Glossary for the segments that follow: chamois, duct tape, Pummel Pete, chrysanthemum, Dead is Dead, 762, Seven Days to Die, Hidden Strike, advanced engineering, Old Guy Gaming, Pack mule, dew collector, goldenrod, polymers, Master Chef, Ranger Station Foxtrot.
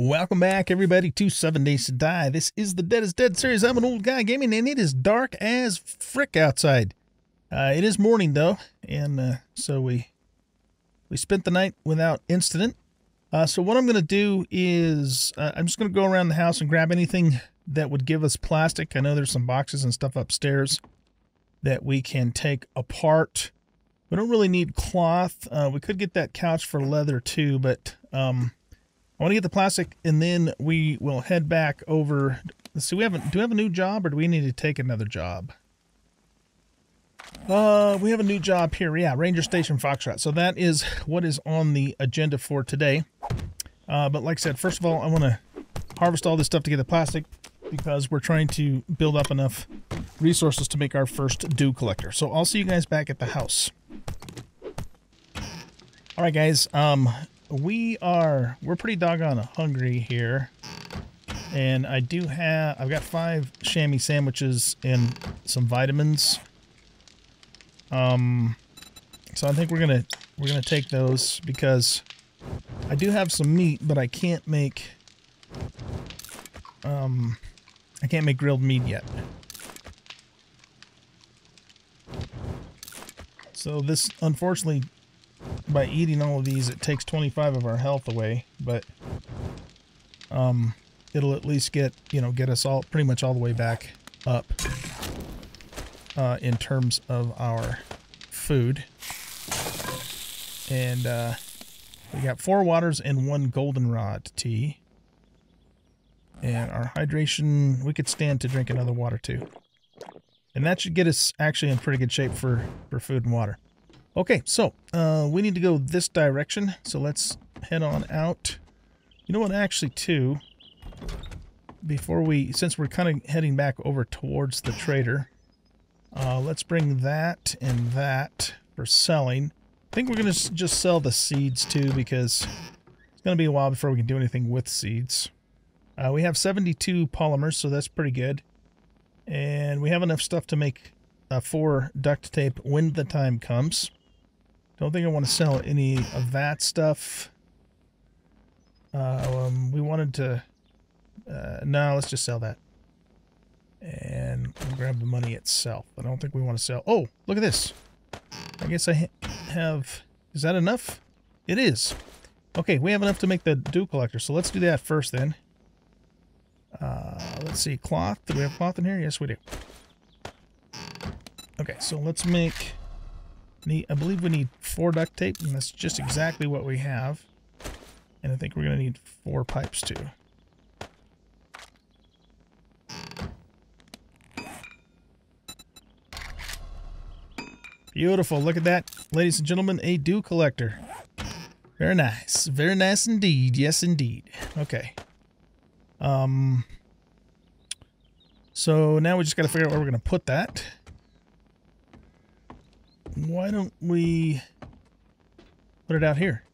Welcome back, everybody, to 7 Days to Die. This is the Dead is Dead series. I'm an old guy gaming, and it is dark as frick outside. It is morning, though, and so we spent the night without incident. So what I'm going to do is I'm just going to go around the house and grab anything that would give us plastic. I know there's some boxes and stuff upstairs that we can take apart. We don't really need cloth. We could get that couch for leather, too, but... I want to get the plastic, and then we will head back over. Let's see, do we have a new job, or do we need to take another job? We have a new job here. Yeah, Ranger Station Foxtrot. So that is what is on the agenda for today. But like I said, first of all, I want to harvest all this stuff to get the plastic because we're trying to build up enough resources to make our first dew collector. So I'll see you guys back at the house. All right, guys. We're pretty doggone hungry here, and I've got 5 chamois sandwiches and some vitamins. So I think we're gonna take those because I do have some meat, but I can't make grilled meat yet. So this, unfortunately, by eating all of these, it takes 25 of our health away, but it'll at least get us all pretty much all the way back up in terms of our food. And we got 4 waters and 1 goldenrod tea. And our hydration, we could stand to drink another water too. And that should get us actually in pretty good shape for food and water. Okay, so we need to go this direction, so let's head on out. You know what, actually, too, since we're kind of heading back over towards the trader, let's bring that and that for selling. I think we're going to just sell the seeds, too, because it's going to be a while before we can do anything with seeds. We have 72 polymers, so that's pretty good. And we have enough stuff to make 4 duct tape when the time comes. Don't think I want to sell any of that stuff. We wanted to... no, let's just sell that. And we'll grab the money itself. I don't think we want to sell... Oh, look at this. I guess I have... Is that enough? It is. Okay, we have enough to make the dew collector, so let's do that first then. Let's see, cloth. Do we have cloth in here? Yes, we do. Okay, so let's make... I believe we need 4 duct tape, and that's just exactly what we have. And I think we're going to need 4 pipes, too. Beautiful. Look at that, ladies and gentlemen, a dew collector. Very nice. Very nice indeed. Yes, indeed. Okay. So now we just got to figure out where we're going to put that. Why don't we put it out here?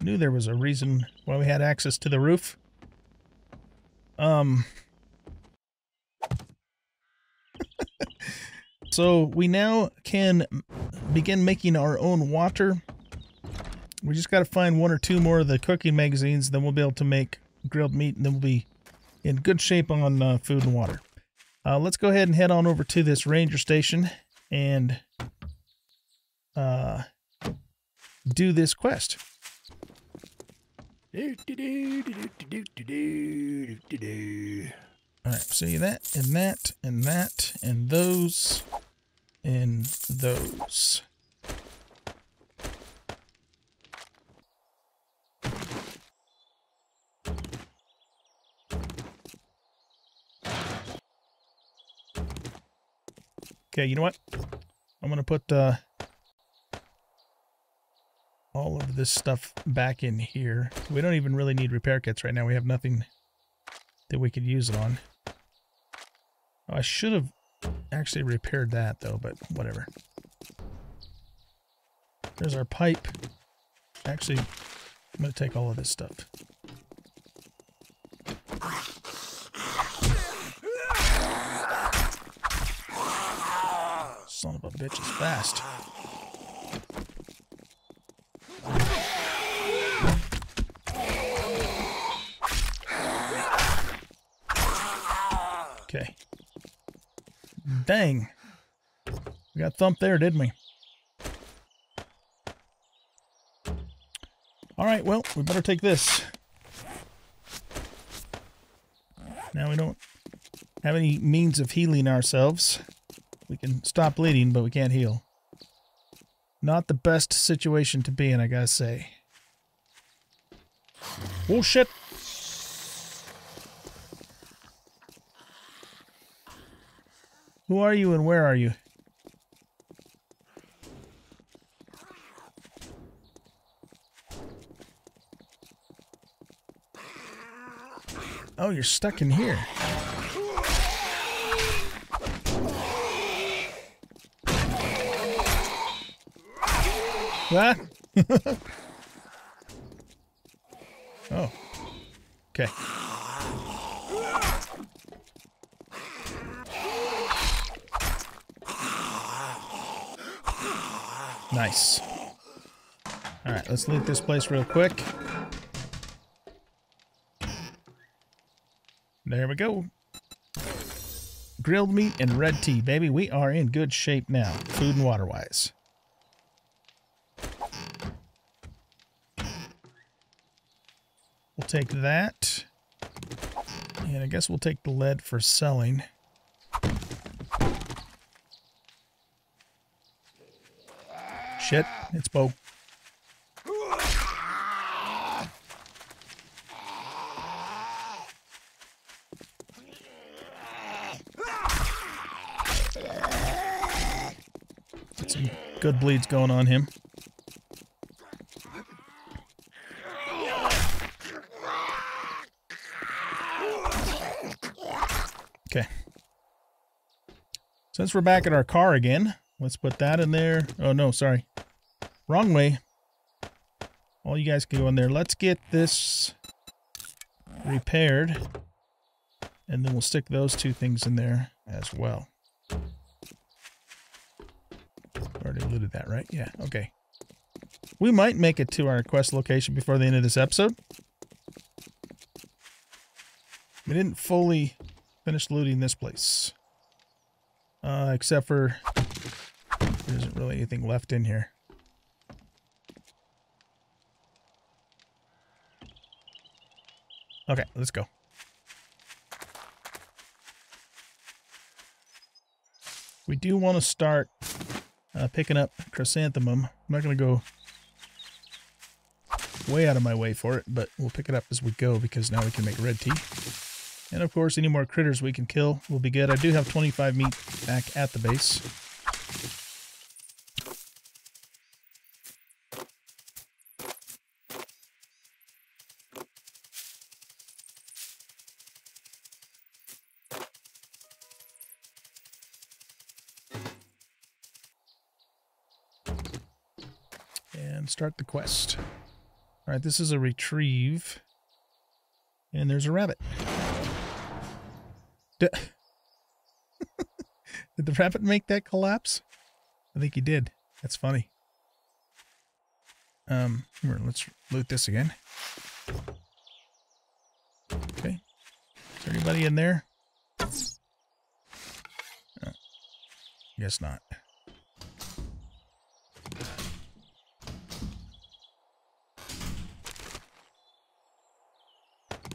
Knew there was a reason why we had access to the roof. So we now can begin making our own water. We just got to find 1 or 2 more of the cooking magazines, then we'll be able to make grilled meat, and then we'll be in good shape on food and water. Let's go ahead and head on over to this ranger station and do this quest. All right, so that and that and that and those and those. Okay, you know what? I'm going to put all of this stuff back in here. We don't even really need repair kits right now. We have nothing that we could use it on. I should have actually repaired that, though, but whatever. There's our pipe. Actually, I'm going to take all of this stuff. Son of a bitch is fast. Dang. We got thumped there, didn't we? Alright, well, we better take this. Now we don't have any means of healing ourselves. We can stop bleeding, but we can't heal. Not the best situation to be in, I gotta say. Oh, shit! Who are you and where are you? Oh, you're stuck in here. What? Oh. Okay. Nice. Alright, let's loot this place real quick. There we go. Grilled meat and red tea, baby. We are in good shape now, food and water-wise. We'll take that. And I guess we'll take the lead for selling. Shit, it's Bo. Got some good bleeds going on him. Okay. Since we're back at our car again, let's put that in there. Oh no, sorry. Wrong way. All you guys can go in there. Let's get this repaired. And then we'll stick those two things in there as well. Already looted that, right? Yeah, okay. We might make it to our quest location before the end of this episode. We didn't fully finish looting this place. Except for there isn't really anything left in here. Okay, let's go. We do want to start picking up chrysanthemum. I'm not going to go way out of my way for it, but we'll pick it up as we go because now we can make red tea. And of course, any more critters we can kill will be good. I do have 25 meat back at the base. Start the quest. All right, this is a retrieve. And there's a rabbit. Did the rabbit make that collapse? I think he did. That's funny. Here, let's loot this again. Okay. Is there anybody in there? Oh, guess not.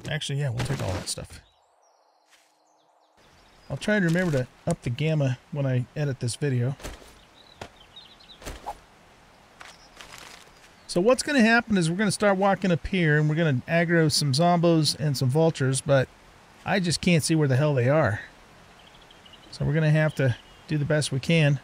Actually, yeah, we'll take all that stuff. I'll try and remember to up the gamma when I edit this video. So what's going to happen is we're going to start walking up here, and we're going to aggro some zombos and some vultures, but I just can't see where the hell they are. So we're going to have to do the best we can.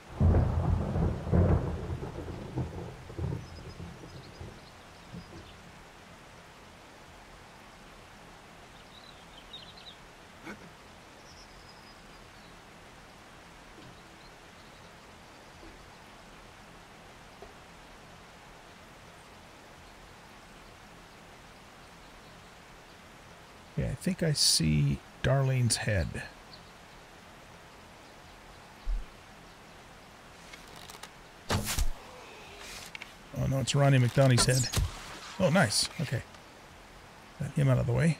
Yeah, I think I see Darlene's head. Oh no, it's Ronnie McDonough's head. Oh, nice. Okay. Got him out of the way.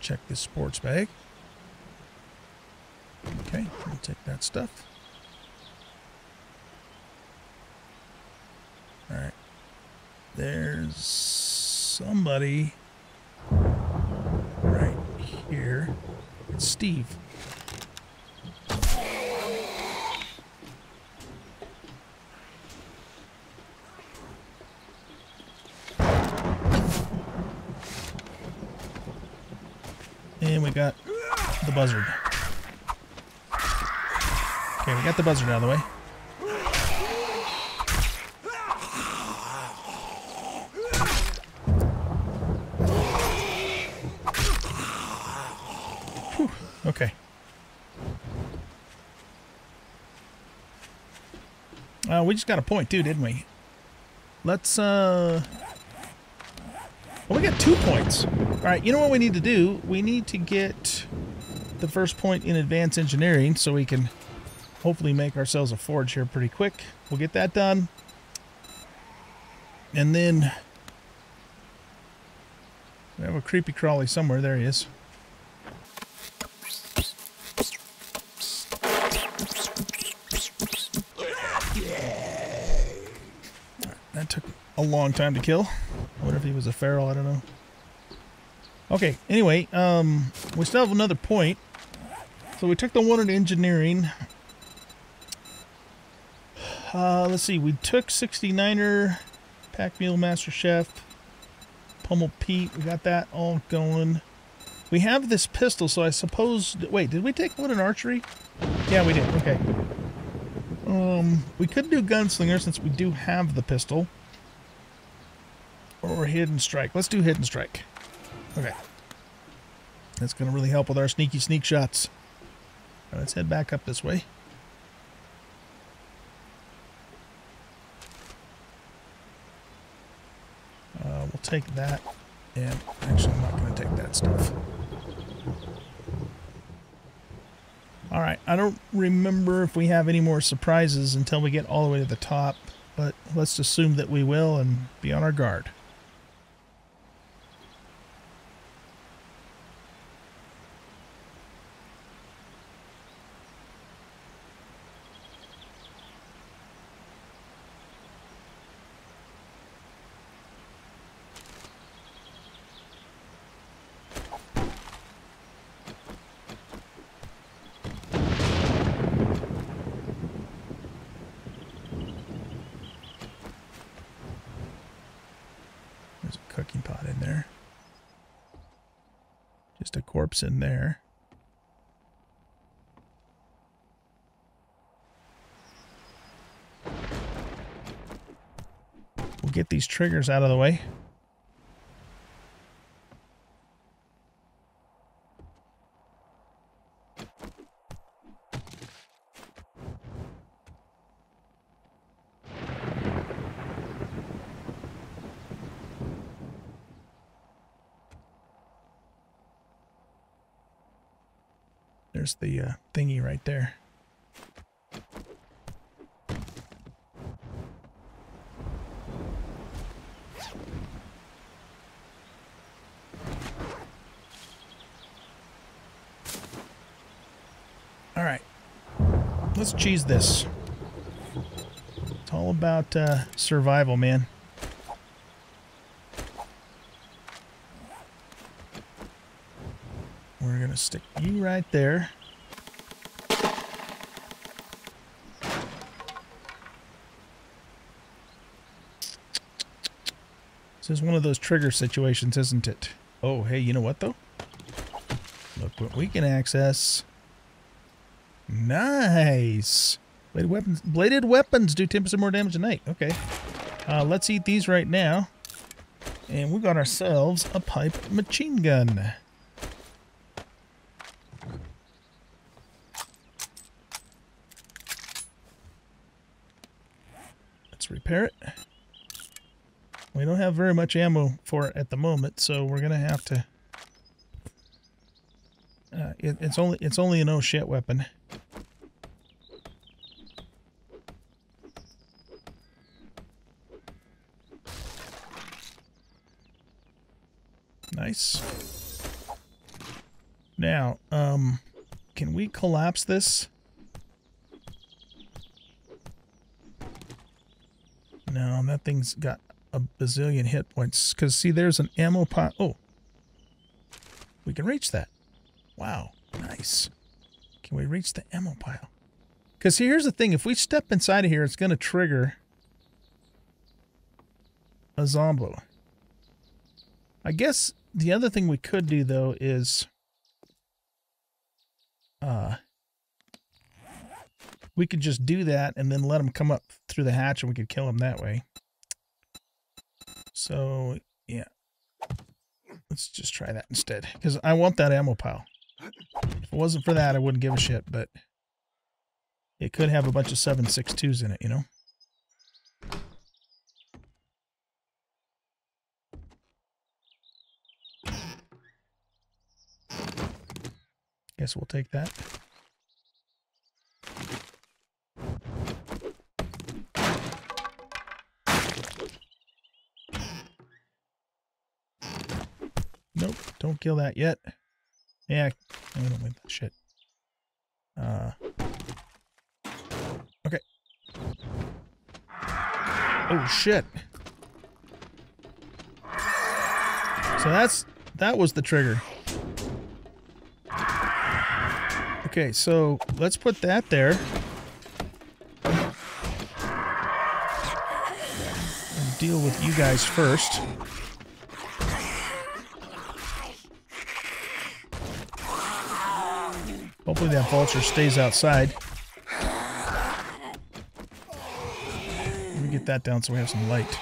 check this sports bag. Okay, we'll take that stuff. All right. There's somebody right here. It's Steve. And we got the buzzard. Okay, we got the buzzard out of the way. Whew, okay. We just got a point too, didn't we? Let's well, we got 2 points. Alright, you know what we need to do? We need to get the first point in advanced engineering so we can hopefully make ourselves a forge here pretty quick. We'll get that done. And then we have a creepy crawly somewhere. There he is. Right, that took a long time to kill. I wonder if he was a feral, I don't know. Okay, anyway, we still have another point. So we took the one in engineering. Let's see, we took 69er, Pack mule, Master Chef, Pummel Pete. We got that all going. We have this pistol, so I suppose... Wait, did we take one in archery? Yeah, we did. Okay. We could do gunslinger since we do have the pistol. Or hidden strike. Let's do hidden strike. Okay. That's going to really help with our sneaky sneak shots. All right, let's head back up this way. We'll take that. And actually, I'm not going to take that stuff. All right. I don't remember if we have any more surprises until we get all the way to the top. But let's assume that we will and be on our guard. Cooking pot in there. Just a corpse in there. We'll get these triggers out of the way. There's the thingy right there. All right, let's cheese this. It's all about survival, man. Gonna stick you right there. This is one of those trigger situations, isn't it? Oh, hey, you know what though? Look what we can access. Nice. Bladed weapons do 10% more damage tonight. Okay. Let's eat these right now. And we got ourselves a pipe machine gun. Repair it. We don't have very much ammo for it at the moment, so we're gonna have to. It's only an oh shit weapon. Nice. Now, can we collapse this? No, that thing's got a bazillion hit points. Because, see, there's an ammo pot. Oh. We can reach that. Wow. Nice. Can we reach the ammo pile? Because here's the thing. If we step inside of here, it's going to trigger a zombie. I guess the other thing we could do, though, is... we could just do that and then let them come up through the hatch and we could kill them that way. So, yeah. Let's just try that instead. Because I want that ammo pile. If it wasn't for that, I wouldn't give a shit, but it could have a bunch of 762s in it, you know? Guess we'll take that. Nope, don't kill that yet. Yeah, I don't like that shit. Okay. Oh shit. So that was the trigger. Okay, so let's put that there. And deal with you guys first. Hopefully that vulture stays outside. Let me get that down so we have some light.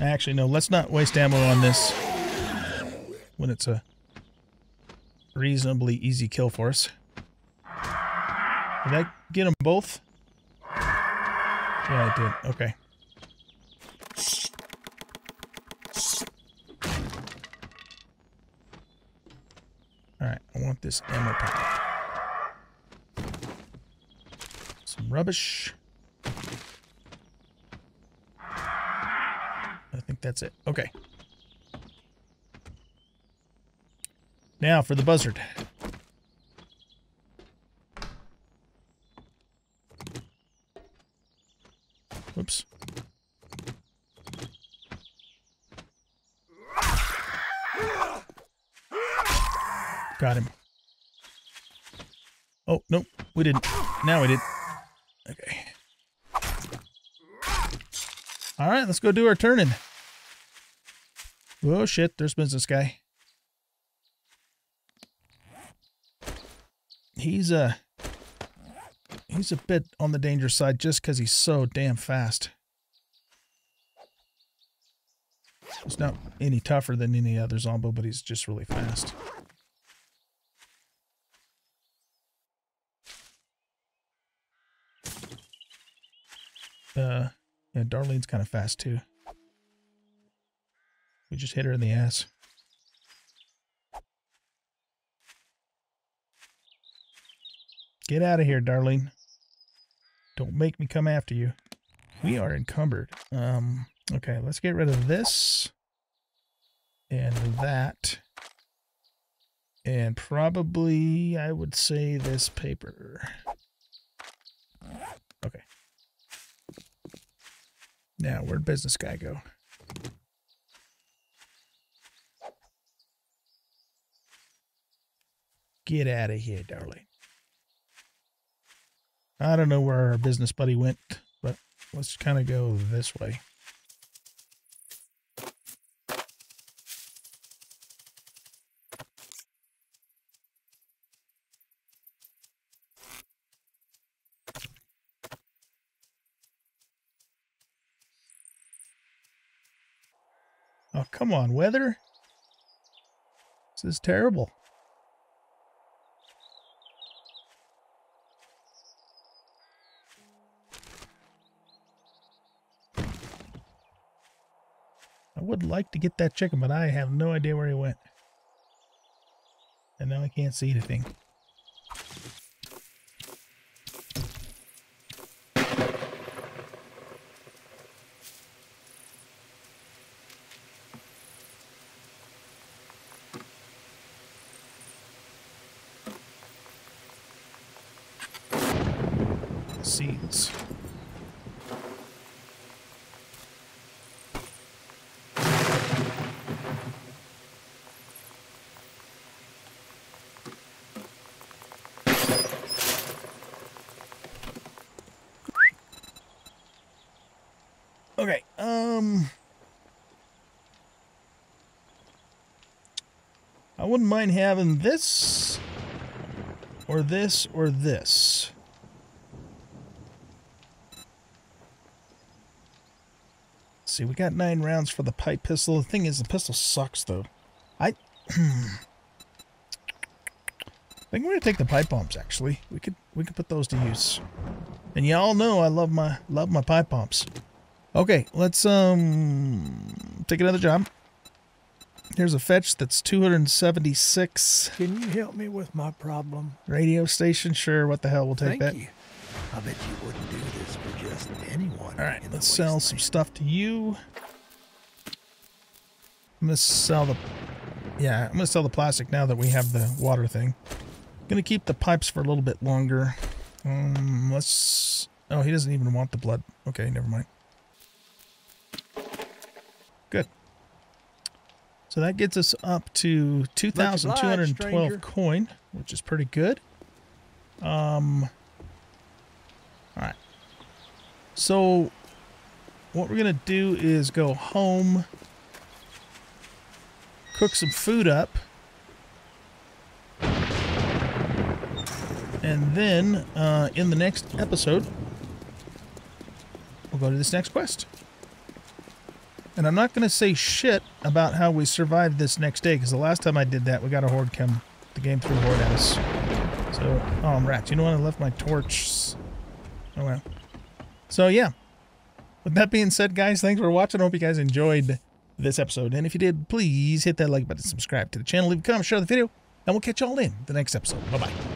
Actually, no, let's not waste ammo on this when it's a reasonably easy kill for us. Did I get them both? Yeah, I did. Okay. Alright, I want this ammo pack. Some rubbish. I think that's it. Okay. Now for the buzzard. Whoops. Got him. Oh, nope. We didn't. Now we did. Okay. All right, let's go do our turning. Oh, shit. There's been this guy. He's a bit on the danger side just because he's so damn fast. He's not any tougher than any other zombie, but he's just really fast. Yeah, Darlene's kind of fast too. We just hit her in the ass. Get out of here, Darlene. Don't make me come after you. We are encumbered. Okay, let's get rid of this. And that. And probably, I would say, this paper. Okay. Now, where'd business guy go? Get out of here, darling. I don't know where our business buddy went, but let's kind of go this way. Oh, come on, weather. This is terrible. I would like to get that chicken, but I have no idea where he went. And now I can't see anything. seeds. I wouldn't mind having this, or this, or this. Let's see, we got 9 rounds for the pipe pistol. The thing is, the pistol sucks, though. I think we're gonna take the pipe bombs. Actually, we could put those to use. And y'all know I love my pipe bombs. Okay, let's take another job. Here's a fetch that's 276. Can you help me with my problem? Radio station? Sure, what the hell, we'll take that. Thank you. I bet you wouldn't do this for just anyone. Alright, let's sell some stuff to you. I'm gonna sell the... yeah, I'm gonna sell the plastic now that we have the water thing. I'm gonna keep the pipes for a little bit longer. Let's... oh, he doesn't even want the blood. Okay, never mind. Good. So that gets us up to 2,212 coin, which is pretty good. All right. So what we're going to do is go home, cook some food up, and then in the next episode, we'll go to this next quest. And I'm not going to say shit about how we survived this next day, because the last time I did that, we got a horde come. The game threw a horde at us. So, oh, I'm wrapped. You know what? I left my torch. Oh, well. So, yeah. With that being said, guys, thanks for watching. I hope you guys enjoyed this episode. And if you did, please hit that like button, subscribe to the channel, leave a comment, share the video, and we'll catch you all in the next episode. Bye-bye.